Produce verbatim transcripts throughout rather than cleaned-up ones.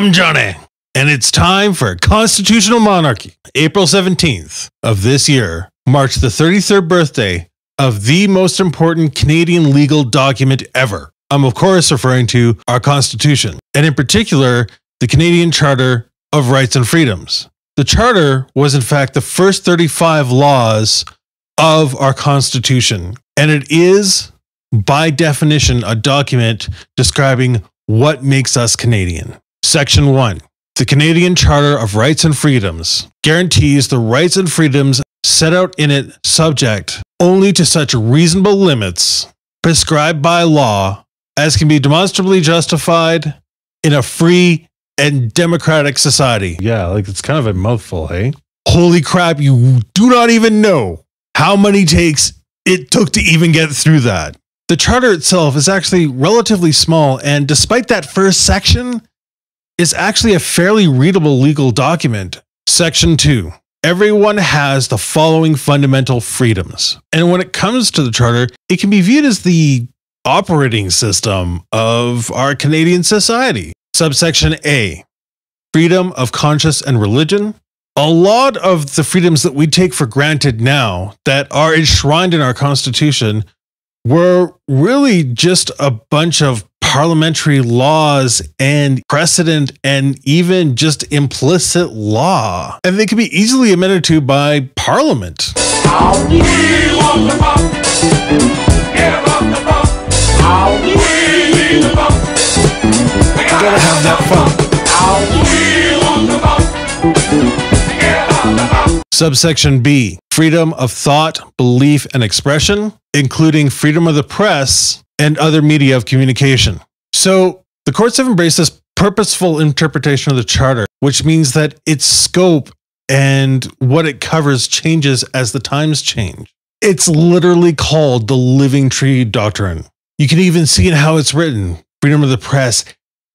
I'm Jonnay, and it's time for Constitutional Monarchy. April seventeenth of this year marked the thirty-third birthday of the most important Canadian legal document ever. I'm of course referring to our Constitution, and in particular, the Canadian Charter of Rights and Freedoms. The Charter was in fact the first thirty-five laws of our Constitution, and it is, by definition, a document describing what makes us Canadian. Section one. The Canadian Charter of Rights and Freedoms guarantees the rights and freedoms set out in it, subject only to such reasonable limits prescribed by law as can be demonstrably justified in a free and democratic society. Yeah, like it's kind of a mouthful, hey? Holy crap, you do not even know how many takes it took to even get through that. The charter itself is actually relatively small, and despite that first section, it's actually a fairly readable legal document. Section two. Everyone has the following fundamental freedoms. And when it comes to the charter, it can be viewed as the operating system of our Canadian society. Subsection A. Freedom of conscience and religion. A lot of the freedoms that we take for granted now that are enshrined in our Constitution were really just a bunch of parliamentary laws and precedent and even just implicit law. And they can be easily amended to by Parliament. Gotta have that fun. Subsection B. Freedom of thought, belief, and expression, including freedom of the press and other media of communication. So the courts have embraced this purposeful interpretation of the Charter, which means that its scope and what it covers changes as the times change. It's literally called the Living Tree Doctrine. You can even see in how it's written, freedom of the press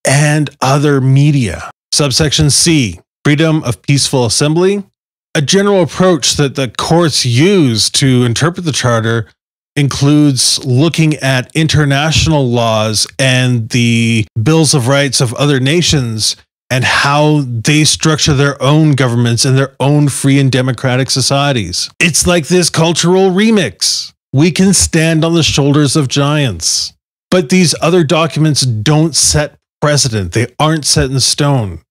and other media. Subsection C, freedom of peaceful assembly. A general approach that the courts use to interpret the Charter includes looking at international laws and the bills of rights of other nations and how they structure their own governments and their own free and democratic societies. It's like this cultural remix. We can stand on the shoulders of giants, but these other documents don't set precedent. They aren't set in stone.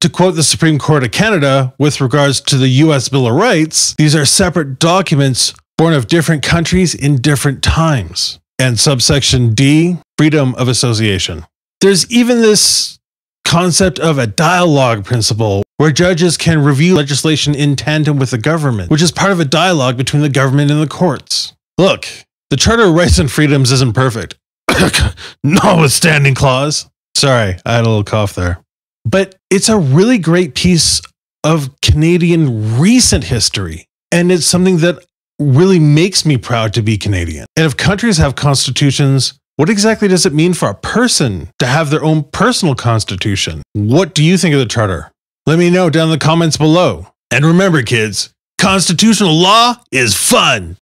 To quote the Supreme Court of Canada with regards to the U S Bill of Rights, these are separate documents born of different countries in different times. And subsection D, freedom of association. There's even this concept of a dialogue principle where judges can review legislation in tandem with the government, which is part of a dialogue between the government and the courts. Look, the Charter of Rights and Freedoms isn't perfect. Notwithstanding clause. Sorry, I had a little cough there. But it's a really great piece of Canadian recent history. And it's something that really makes me proud to be Canadian. And if countries have constitutions, what exactly does it mean for a person to have their own personal constitution? What do you think of the Charter? Let me know down in the comments below. And remember, kids, constitutional law is fun.